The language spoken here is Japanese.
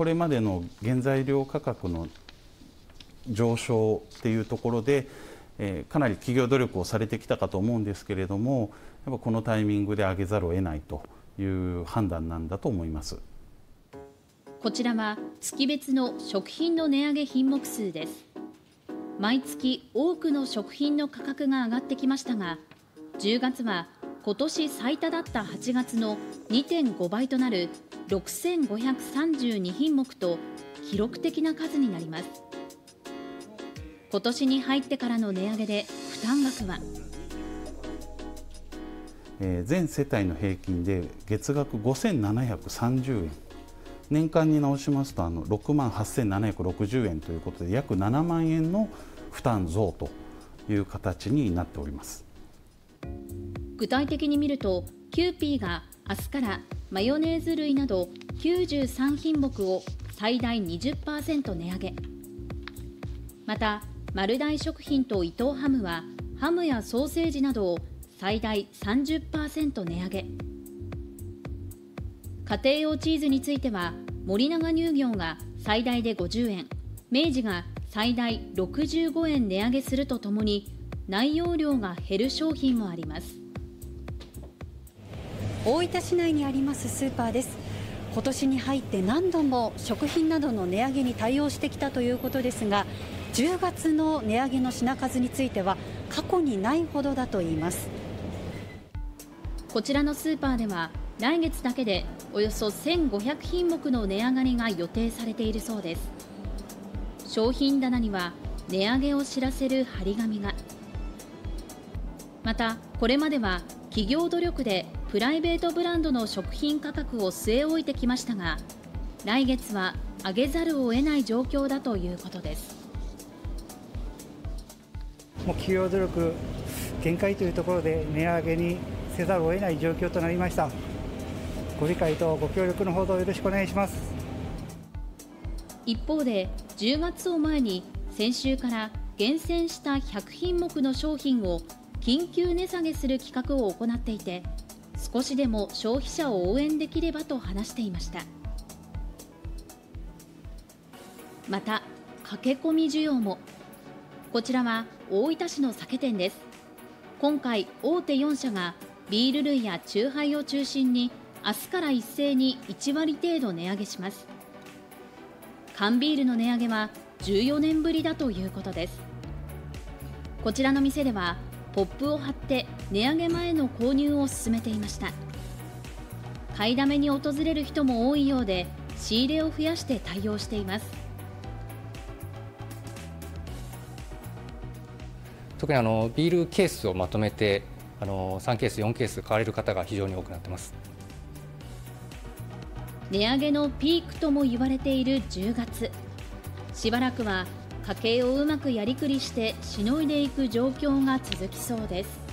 これまでの原材料価格の上昇っていうところで、かなり企業努力をされてきたかと思うんですけれども、やっぱこのタイミングで上げざるを得ないという判断なんだと思います。こちらは月別の食品の値上げ品目数です。毎月多くの食品の価格が上がってきましたが、10月は今年最多だった8月の 2.5 倍となる6532品目と記録的な数になります。今年に入ってからの値上げで負担額は全世帯の平均で月額5730円。年間に直しますと68,760 円ということで、約7万円の負担増という形になっております。具体的に見ると、キユーピーが明日からマヨネーズ類など93品目を最大 20% 値上げ、また丸大食品と伊藤ハムはハムやソーセージなどを最大 30% 値上げ、家庭用チーズについては森永乳業が最大で50円、明治が最大65円値上げするとともに、内容量が減る商品もあります。大分市内にありますスーパーです。今年に入って何度も食品などの値上げに対応してきたということですが、10月の値上げの品数については過去にないほどだといいます。こちらのスーパーでは来月だけでおよそ1500品目の値上がりが予定されているそうです。商品棚には値上げを知らせる張り紙が。またこれまでは企業努力でプライベートブランドの食品価格を据え置いてきましたが、来月は上げざるを得ない状況だということです。もう企業努力限界というところで値上げにせざるを得ない状況となりました。ご理解とご協力のほどよろしくお願いします。一方で、10月を前に先週から厳選した100品目の商品を緊急値下げする企画を行っていて、少しでも消費者を応援できればと話していました。また、駆け込み需要も。こちらは大分市の酒店です。今回、大手4社がビール類や酎ハイを中心に明日から一斉に1割程度値上げします。缶ビールの値上げは14年ぶりだということです。こちらの店ではポップを貼って値上げ前の購入を進めていました。買いだめに訪れる人も多いようで、仕入れを増やして対応しています。特にビールケースをまとめて3ケース4ケース買われる方が非常に多くなってます。値上げのピークとも言われている10月。しばらくは家計をうまくやりくりしてしのいでいく状況が続きそうです。